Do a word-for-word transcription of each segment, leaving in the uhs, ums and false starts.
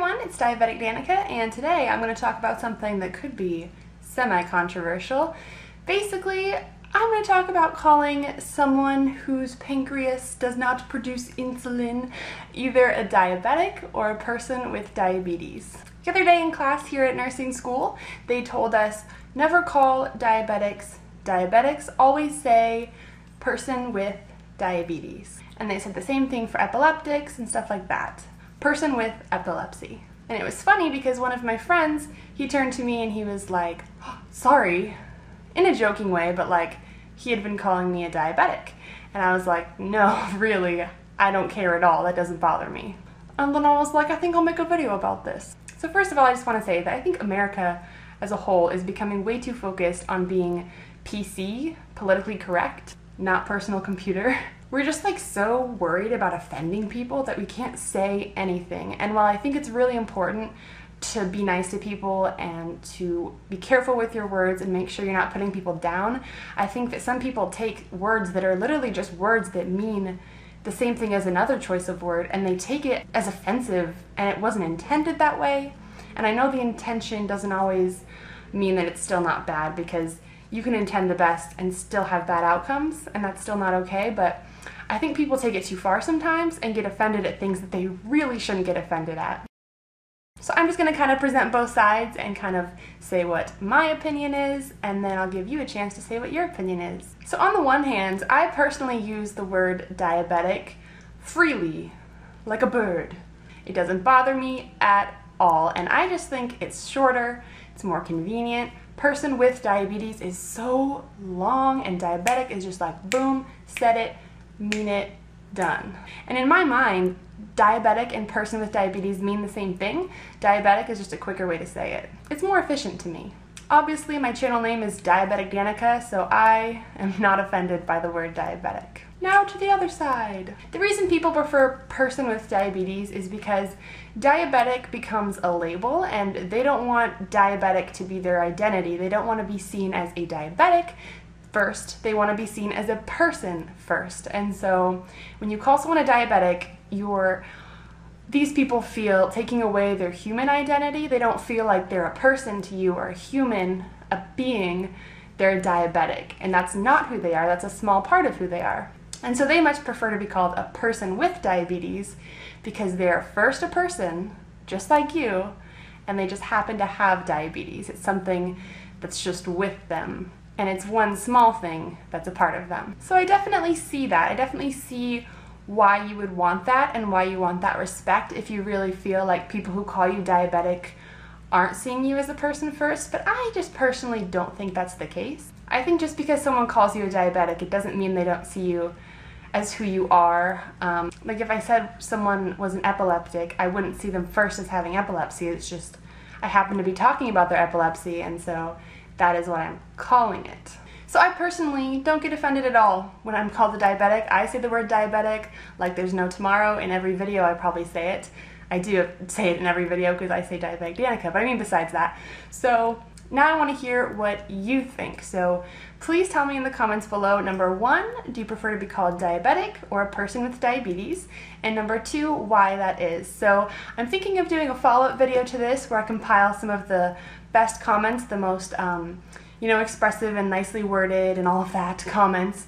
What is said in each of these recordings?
everyone, it's Diabetic Danica, and today I'm going to talk about something that could be semi-controversial. Basically, I'm going to talk about calling someone whose pancreas does not produce insulin either a diabetic or a person with diabetes. The other day in class here at nursing school, they told us never call diabetics diabetics, always say person with diabetes. And they said the same thing for epileptics and stuff like that. Person with epilepsy. And it was funny because one of my friends, he turned to me and he was like, oh, sorry, in a joking way, but like, he had been calling me a diabetic. And I was like, no, really, I don't care at all, that doesn't bother me. And then I was like, I think I'll make a video about this. So first of all, I just want to say that I think America as a whole is becoming way too focused on being P C, politically correct, not personal computer. We're just like so worried about offending people that we can't say anything. And while I think it's really important to be nice to people and to be careful with your words and make sure you're not putting people down, I think that some people take words that are literally just words that mean the same thing as another choice of word, and they take it as offensive, and it wasn't intended that way. And I know the intention doesn't always mean that it's still not bad, because you can intend the best and still have bad outcomes, and that's still not okay, but I think people take it too far sometimes and get offended at things that they really shouldn't get offended at. So I'm just going to kind of present both sides and kind of say what my opinion is, and then I'll give you a chance to say what your opinion is. So on the one hand, I personally use the word diabetic freely, like a bird. It doesn't bother me at all, and I just think it's shorter, it's more convenient. Person with diabetes is so long, and diabetic is just like, boom, said it, mean it, done. And in my mind, diabetic and person with diabetes mean the same thing. Diabetic is just a quicker way to say it. It's more efficient to me. Obviously, my channel name is Diabetic Danica, so I am not offended by the word diabetic. Now to the other side. The reason people prefer person with diabetes is because diabetic becomes a label, and they don't want diabetic to be their identity. They don't want to be seen as a diabetic first. They want to be seen as a person first. And so when you call someone a diabetic, you're these people feel taking away their human identity. They don't feel like they're a person to you or a human, a being. They're diabetic, and that's not who they are. That's a small part of who they are. And so they much prefer to be called a person with diabetes because they're first a person, just like you, and they just happen to have diabetes. It's something that's just with them, and it's one small thing that's a part of them. So I definitely see that. I definitely see why you would want that and why you want that respect if you really feel like people who call you diabetic aren't seeing you as a person first, but I just personally don't think that's the case. I think just because someone calls you a diabetic, it doesn't mean they don't see you as who you are. Um, like if I said someone was an epileptic, I wouldn't see them first as having epilepsy. It's just I happen to be talking about their epilepsy, and so that is what I'm calling it. So I personally don't get offended at all when I'm called a diabetic. I say the word diabetic like there's no tomorrow. In every video I probably say it. I do say it in every video because I say Diabetic Danica, but I mean besides that. So now I want to hear what you think. So please tell me in the comments below, number one, do you prefer to be called diabetic or a person with diabetes? And number two, why that is. So I'm thinking of doing a follow-up video to this where I compile some of the best comments, the most, um, you know, expressive and nicely worded and all of that comments,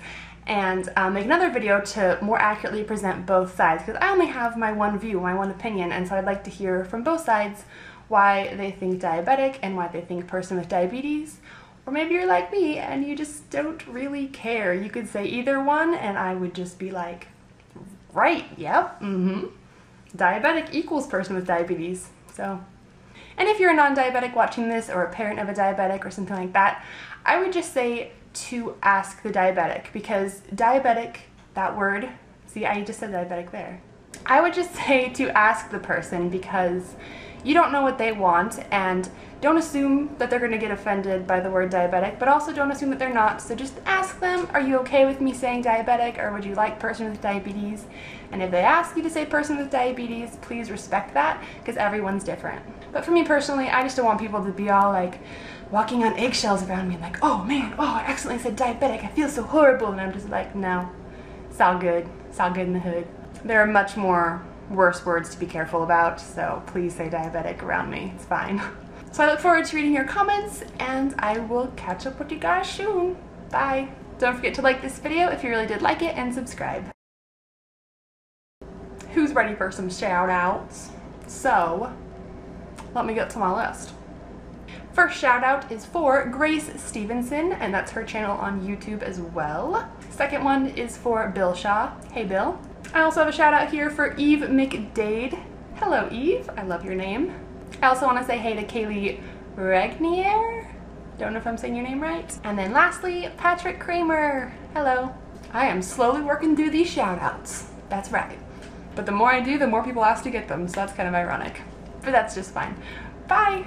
and um, make another video to more accurately present both sides, because I only have my one view, my one opinion, and so I'd like to hear from both sides why they think diabetic and why they think person with diabetes. Or maybe you're like me and you just don't really care. You could say either one and I would just be like, right, yep, mm-hmm. Diabetic equals person with diabetes, so. And if you're a non-diabetic watching this, or a parent of a diabetic or something like that, I would just say to ask the diabetic, because diabetic, that word, see I just said diabetic there. I would just say to ask the person, because you don't know what they want, and don't assume that they're going to get offended by the word diabetic, but also don't assume that they're not, so just ask them, are you okay with me saying diabetic, or would you like person with diabetes? And if they ask you to say person with diabetes, please respect that, because everyone's different. But for me personally, I just don't want people to be all like walking on eggshells around me, like, oh man, oh, I accidentally said diabetic, I feel so horrible, and I'm just like, no, it's all good, it's all good in the hood. There are much more worse words to be careful about, so please say diabetic around me. It's fine. So I look forward to reading your comments, and I will catch up with you guys soon. Bye. Don't forget to like this video if you really did like it, and subscribe. Who's ready for some shout outs? So let me get to my list. First shout out is for Grace Stevenson, and that's her channel on YouTube as well. Second one is for Bill Shaw. Hey Bill. I also have a shout out here for Eve McDade. Hello Eve, I love your name. I also want to say hey to Kaylee Regnier. Don't know if I'm saying your name right. And then lastly, Patrick Kramer. Hello. I am slowly working through these shout outs. That's right. But the more I do, the more people ask to get them, so that's kind of ironic. But that's just fine. Bye!